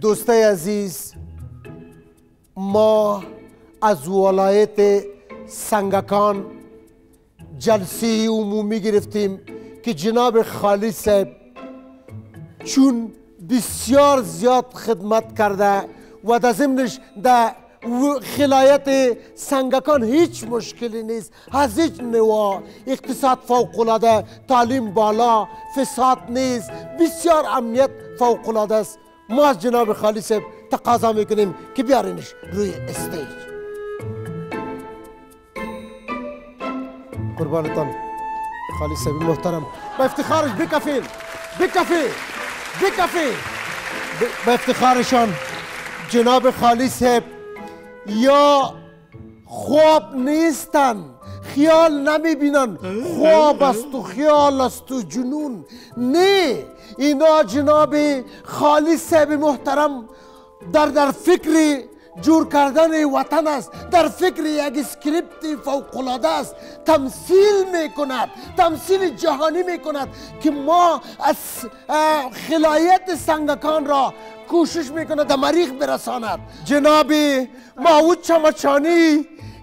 دوستای عزیز، ما از ولایت سنگکان جلسه عمومی گرفتیم که جناب خالی صاحب چون بسیار زیاد خدمت کرده و در ضمنش در خلایت سنگکان هیچ مشکلی نیست، از هیچ نوا، اقتصاد فوق‌العاده، تعلیم بالا، فساد نیست، بسیار امنیت فوق‌العاده است. ما از جناب خالی صاحب تقاضا میکنیم که بیارینش روی استیج. قربانتان خالی صاحب محترم، با افتخارش بکفی. با افتخارشان جناب خالی صاحب یا خواب نیستند، خیال نمیبینند، خواب است و خیال است و جنون. نه، اینا جناب خالی صاحب محترم در فکر جور کردن وطن است، در فکر یک اسکریپت فوق‌العاده است، تمثیل میکند، تمثیل جهانی میکند که ما از خلایت سنگکان را کوشش میکنه در مریخ برساند. جناب محمود چمچانی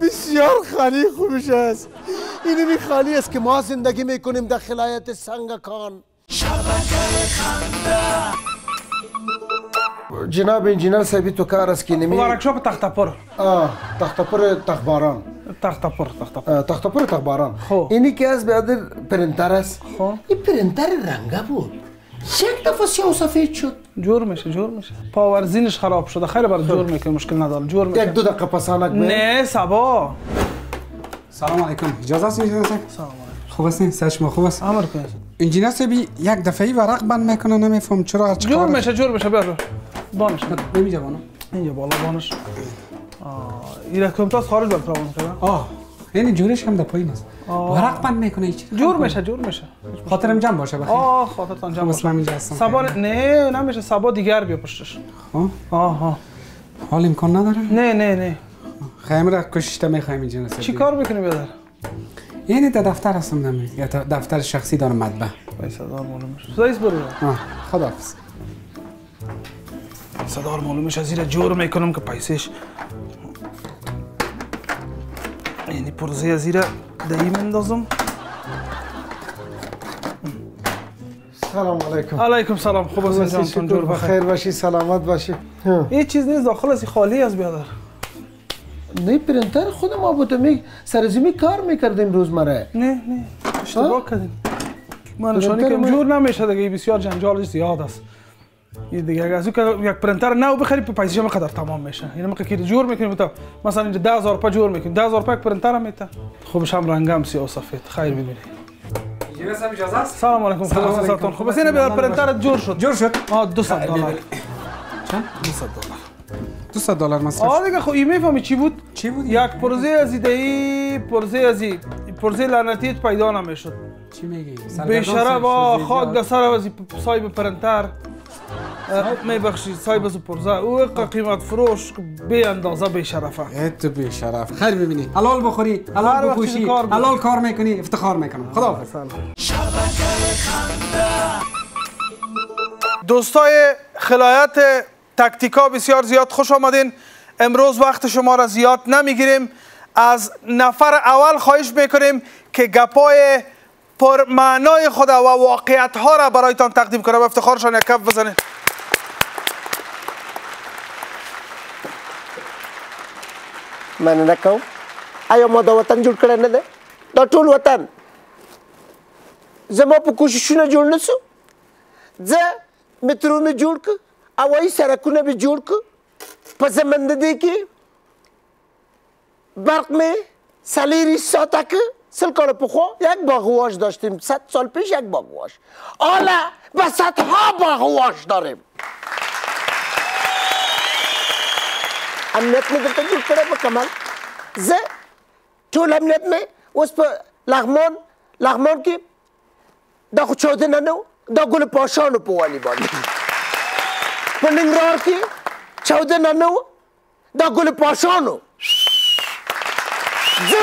بسیار خالی خوبش است. اینی می خالی است که ما زندگی میکنیم در خلایت سنگکان. شبکه خنده جناب انجینر صاحبی تو کار است که نمی ورکشاپ تختپور تخباران اینی که از بعد پرینتر است. این پرینتر رنگه بود، یک دفعه سیاه و سفید شد، جور میشه. پاورزینش خراب شده، خیلی برای جور میکنه، مشکل نداره، جور میکنه. یک دو دقیقه پسانک بگیر. نه صبا. سلام علیکم، اجازه است انجینر صاحب؟ سلام علیکم. خوب هستین؟ سرش ما خوب است؟ امر کن. انجینر صاحبی یک دفعه ورق بند میکنه، نمیفهم چرا. هر چیکار جور میشه. بیا بانش نمیده بانم اینجا بالا بانش ایره کمتاز خارج باید پرابان کرده. یعنی جورش هم در پایین است، ورق بند میکنه. جور میشه. خاطرم جمع باشه. بخیر خاطرتان جمع باشه. نه نمیشه، سبا دیگر بیا پشتش. حال امکان نداره؟ نه خیلی را کششته میخواییم. اینجا چی کار میکنی بیادر؟ یعنی در دفتر هستم، دفتر شخصی دارم، مطبع صدار معلومش از ایره جور میکنم که پیسش یعنی پرزه از ایره دهی مندازم. سلام علیکم. علیکم سلام. خوب هستم جانتون؟ جور بخیر باشی، سلامت باشی. این چیز نیست، داخل از خالی از بیادر. نه پرینتر خود ما بودم، سرزمی کار میکردیم روز مره. نه اشتباه کردیم، من نشانی که جور نمیشه دیگه، بسیار جنجالش زیاد است. یه دیگه اگه از یک پرینتر نو بخری پیسش هم قدر تمام میشه. یعنی ما که جور میکنیم تا مثلا اینجا 10000 روپیه جور میکنیم، 10000 روپیه پرینتر هم میته، خوبش هم رنگم سیاه و سفید. خیر ببینید جنس هم اجازه است. سلام علیکم. خلاصتون خوب است؟ اینه پرینتر جور شد. 200 دلار. چند؟ 200 دلار مثلا. دیگه خب این میفهمی چی بود؟ یک پرزه از ایده‌ای پرزه لعنتی پیدا نمیشد. چی میگی؟ به شراب خاک سر از صاحب پرینتر میبخشید، صاحب از پرزه او قیمت فروش به اندازه بیشرفه. ایت بیشرف. خیر ببینی، حلال بخوری، حلال بپوشی، حلال کار میکنی، افتخار میکنم. خداحافظ. دوستای خلایت تکتیکا بسیار زیاد خوش آمدین. امروز وقت شما را زیاد نمیگیریم. از نفر اول خواهش میکنیم که گپای پرمعنای خدا و واقعیت ها را برایتان تقدیم کنه. با افتخارشان یک کف بزنید. من نکوم آیا ما دا وطن جور کرده نده؟ دا طول وطن زما پا کوششونه جور نسو، زه مترونه جور که، اوایی سرکونه بی جور که، پس منده دی که برق می سلیری ساتا که سلکار پخوا یک باغواش داشتیم، 100 سال پیش یک باغواش، حالا به صدها باغواش داریم. अमनेत में जब तक जुट पड़े वो कमाल जे चोल अमनेत में उस पर लागमोन लागमोन की दाखु चौथे ना नो दागुले पौषानु पोवाली बांध पंडिंगरार की चौथे ना नो दागुले पौषानु जे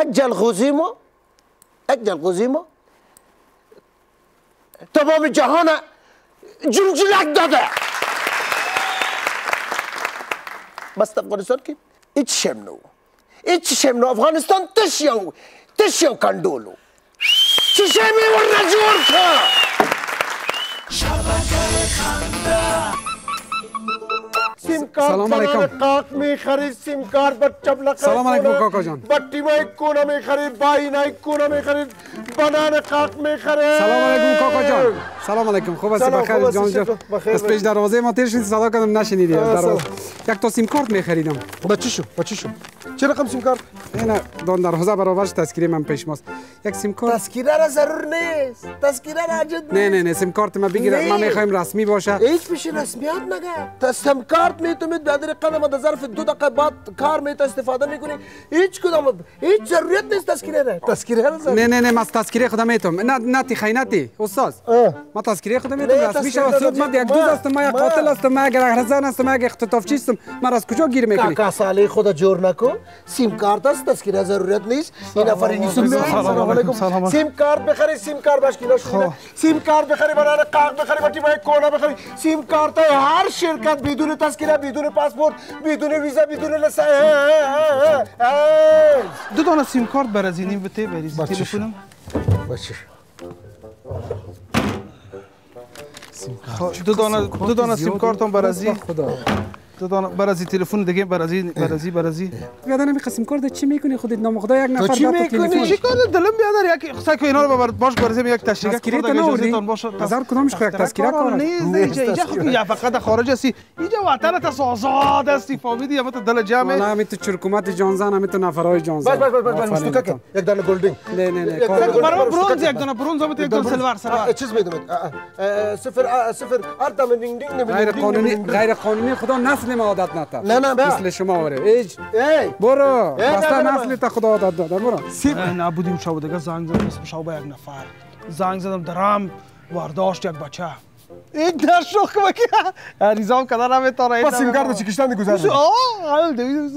एक जलखुज़ीमो तमाम जहान जुमजुलाक दादा बस अफगानिस्तान की इच शेमनो अफगानिस्तान तशियो कंडोलो शिशेमी वरना जोर था शबके खंदा सलाम अलैकुम काक में खरीद सिम कार्ड पर चबला सलाम अलैकुम काका जान बट्टी में कोना में खरीद बाई नाई कोना में खरीद बनाना काक में खरीद सलाम अलैकुम काका जान सलाम अलैकुम خوب است بخیر جان جان سپیش دروازه ما تیر شد صدا کردم نشنیدم دروازه یک تا سیم کارت می خریدم با چی شو چه رقم سیم کارت اینا دون دروازه برابرش تذکیره من پیش ماست یک سیم کارت تذکیره را ضرور نیست تذکیره را جد نه سیم کارت ما بگیرم ما می خوایم رسمی باشه هیچ پیش رسمیات نگه سیم کارت می تو می در قلم در ظرف 2 دقیقه بعد کار می استفاده می کنی هیچ کدام هیچ ضرورت نیست تذکیره را نه ما تذکیره خودم میتم نه تخینتی استاد ما تذکیره خودم میتونم رسمی شو صد من یک دوز هستم من یک قاتل هستم من یک رهزن هستم من یک اختطافچی هستم من از کجا گیر میکنی کاکا سالی خود جور نکو سیم کارت است تذکیره ضرورت نیست این افری نیستم سلام علیکم سیم کارت بخری سیم کارت باش کیلو شده سیم کارت بخری برای قاق بخری بچی باید کونا بخری سیم کارت هر شرکت بدون تذکیره بدون پاسپورت بدون ویزا بدون لسه دو تا سیم کارت برازینیم بته بریز تلفنم باشه دو دانه سیم کارتم برازی خدا دو دانه برازی تلفن دیگه برازی یاد نمیخواد سیم کارت چی میکنی خودت نامخدا یک نفر داد تلفن چی کارت دلم بیاد یک سگ اینا رو ببر باش برازیم یک تشریک خدا اجازهتون باشه نظر کدامش خو یک تذکیره کن اینجا خو یا فقط خارج هستی اینجا وطنت است آزاد هستی فهمیدی مت دل جمع نه مت چرکومت جانزان مت نفرای جانزان بس مستوکه یک دانه گلدینگ نه یک دانه برونز مت یک دانه سلوار چیز میدم 0 0 غیر قانونی خدا نسل ما عادت نتا نه مثل شما وره برو بسته نسل تا خدا عادت داده برو نه بودیم شو دیگه زنگ زدم اسم شو با یک نفر زنگ زدم درام وارداشت یک بچه یک در شوخ مکی عریضام کدرم میتاره پس این کارو چیکشتن گذاشت آه حال دیدم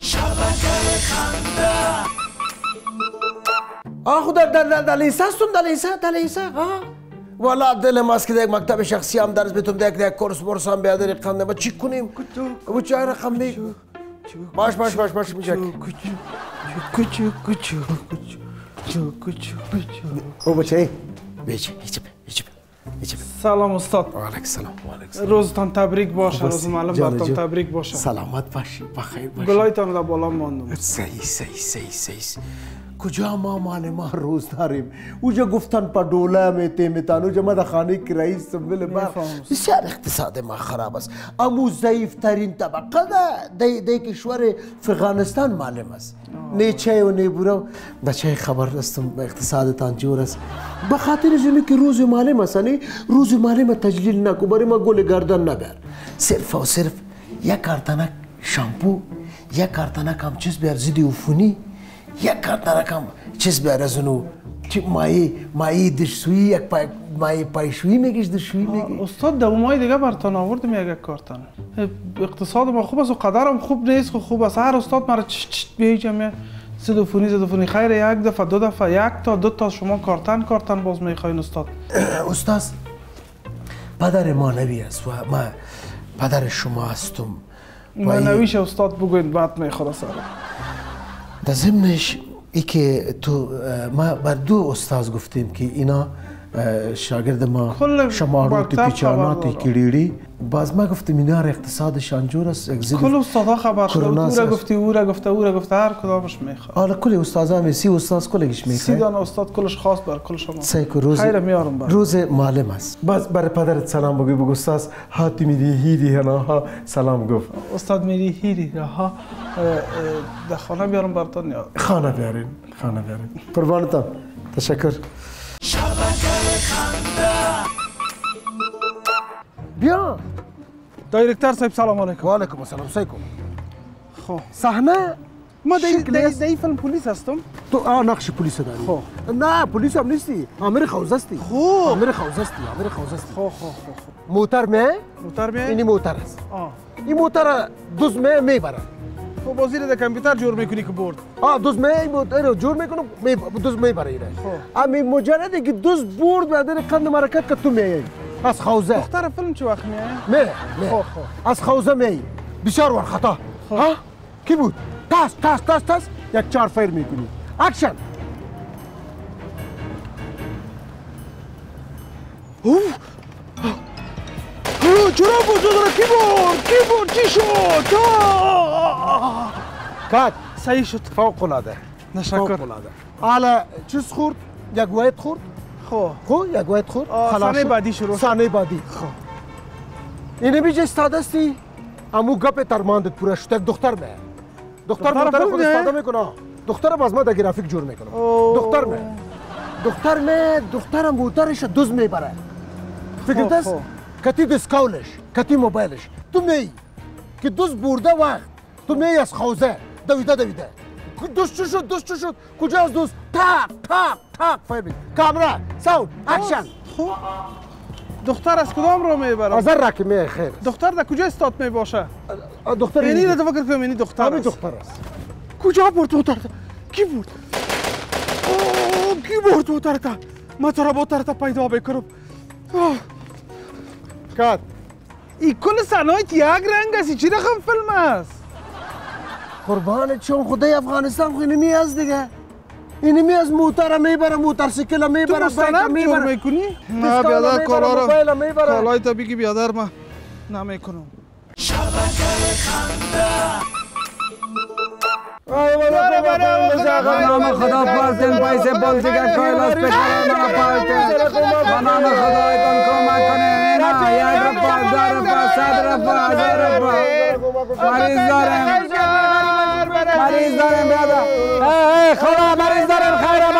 شبکه خنده آه خدا دلیسه والا دل ماسکی دیگر مکتب شخصی هم درس بیتون دیگر کورس برسان بیاد دیگر خانه ما چی کنیم؟ و چه رقم دی؟ باش میشه. کوچو. او بچه. بیچه. سلام استاد. و علیک سلام. روزتان تبریک باشه روز معلم برتان تبریک باشه. سلامت باشی بخیر باش. گلایتان را بالا ماندم. سی کجا ما روز داریم اوجا گفتن پا دوله میتیمیتن اوجا ما در خانه کرایی سمویل ما بسیار اقتصاد ما خراب است امو ضعیف ترین طبقه ده کشور افغانستان معلم است نیچه و نیبورو بچه خبر هستم اقتصادتان جور است به خاطر اینه که روز معلم است روز معلم تجلیل نکو برای ما گل گردن نبر صرف یک کارتنک شامپو یک کارتنک هم چیز بیار زیدی عفونی یک کارتنک هم چیز بیاره زنو چی مایی دشویی یک پای مایی پایشویی میگیش دشویی میگی استاد دومای دیگه برتان آوردم یک کارتن اقتصاد ما خوب است و قدرم خوب نیست خوب است هر استاد مرا چشت بیایم زدوفونی خیر یک دفعه دو دفعه یک تا دو تا شما کارتن باز میخواین استاد پدر ما نبی است و ما پدر شما هستم معنویش استاد بگوین بعد میخوره سر در ضمنش ای که تو ما بر دو استاز گفتیم که اینا شاگرد ما شمارو که پیچاناتی کلیری باز ما گفت مینار اقتصاد شانجور است خلو استادا خبر خورده او را گفته هر کدامش میخواد حالا کلی استادا می سی استاد کلش میخواد سی دان استاد کلش خاص بر کلش ما خیر میارم بر روز معلم است باز بر پدرت سلام بگو استاد هاتی میری هیری ها سلام گفت استاد میری هیری ها ده خانه بیارم براتون خانه بیارین قربانتم تشکر شبکه خنده بیا دایرکتر صاحب سلام علیکم و علیکم السلام سیکم خو صحنه ما دای فیلم پلیس هستم تو نقش پلیس داری خو نه پلیس هم نیستی آمر خوزستی خو موتر می این موتر است این موتر دوز می میبره تو بازیره ده کامپیوتر جور میکنی که برد دوز میبره رو جور میکنم دوز میبره اینا امی مجرد که دوز برد بعد قند مرکت که تو میای از خوزه دختر فیلم چه وقت میای می از خوزه میای بسیار ور خطا ها کی بود تاس یک چار فایر میکنی اکشن چرا بزرگ کی برد چی شد کات صحیح شد فوق العاده نشکر حالا چیز خورد یک وایت خورد یک وایت خورد خلاص بعدی شروع صحنه بعدی اینه بیچاره استاد استی امو گپ ترماندت پورا شد دختر خود استفاده میکنه دختر باز ما گرافیک جور میکنه دخترم موترش دوز میبره فکر دست کتی دسکولش کتی موبایلش تو می که دوز برده وقت تو می از خوزه دویده دوست شد کجا از دوست تاپ فایبر کامرا ساوند اکشن دختر از کدام رو میبره از رک می خیر دختر ده کجا استاد می باشه دختر یعنی نه فکر کنم یعنی دختر است کجا برد موتر کی برد موتر تا ما تو را موتر تا پیدا بکرم کات ای کل صنایت یک رنگ است چی رقم فیلم است قربانت چون خدای افغانستان خو اینمی از دیگه اینمی از موتر میبره موترسیکل میبره سلام میبره میکنی ما بیادر کالای تا بگی بیادر ما نمیکنم شبکه خنده خدا پارتن پیسه بولتیگا کایلاس پکرانا پارتن خانانا خدایتان کمک کنه اینا یک رفا هزار رفا صد رفا هزار رفا مریض دارم بیادا ای خدا مریض دارم خیره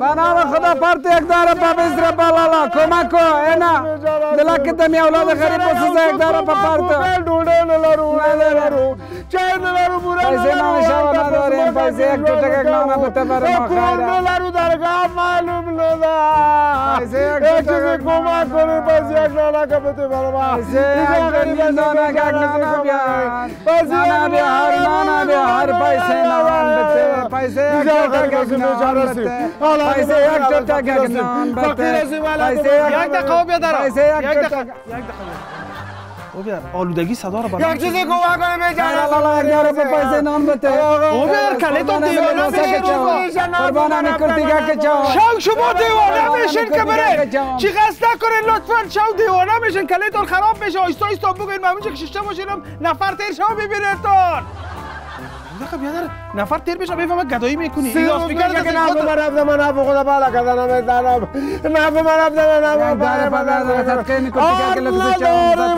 منانا خدا خدا پارت یک داره پا بیس رپا لالا کمک کو اینا دلکه تمی اولاد غریب بسوزه یک داره پا پارت موبایل دوده نلارو چای نلارو بوره پیسه نامشاو نداریم پیسه یک چوتک نامه بوته برم آخایره نلارو درگاه معلوم ندار پیسه یک چیزی کمک کنی پیسه یک نامه که بوته برم آخایره پیسه یک نامه که نامه بیار نامه بیار پیسه نوان بوته پیسه یک چوتک نامه بوته पैसे एक चट्टा क्या किसान बते पैसे एक देखो बेदरा पैसे एक देखो ओ बेदरा आलूदगी सदार बना एक चीज़ को आगे में जा रहा है यार अब पैसे नाम बते ओ बेदरा कले तो दीवाना से क्या बना निकलती क्या क्या शाओ शुभो दीवाना मिशन कबरे चिकस्ता करे लुत्फन शाओ दीवाना मिशन कले तो खराब मिशन इस्ताइस्तान बुक इन मामून चिकस्ता मुशीरम नफर तेर शाओ बि نخ بیادر نفر تیر بشه بفهمه گدایی میکنی ایلاس میکنه که نفر من خدا بالا کردنم دارم نفر من رفتنم داره پدر صدقه میکنه که لفظ چاوم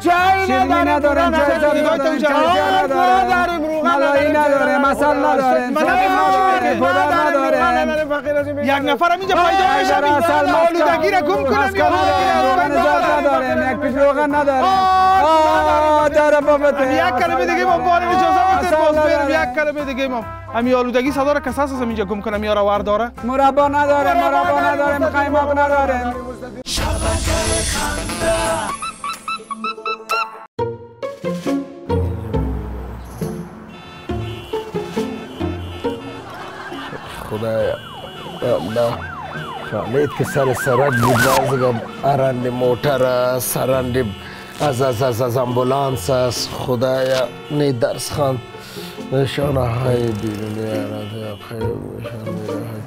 چای ندارم چای ندارم ملایی نداره مسل نداره خدا نداره یک نفرم اینجا پیدا میشه آلودگی را گم کنم یک پیش روغن نداره داره بابته یک کلمه دیگه ما بارم امی آلودگی صدا را کساس از اینجا گم کنم یارا ور داره مربا نداره میخوایم آب نداره شبکه خنده خدایا Let ke sare sarak budazgam arande motora sarande az ambulances khudaya ne dars khan nishana hay dilne arade aphe shande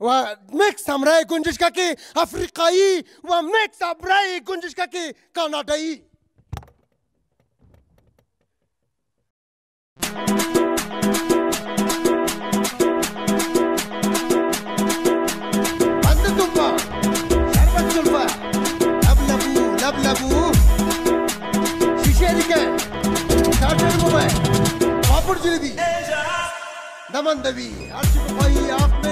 و میکس همراه گنجشکا که افریقایی و میکس همراه گنجشکا که کانادایی بند توپا شربت چلپا لب لبو شیشه دیگه شارجر موبایل پاپر جلیبی Namandhavi, Archipapayya,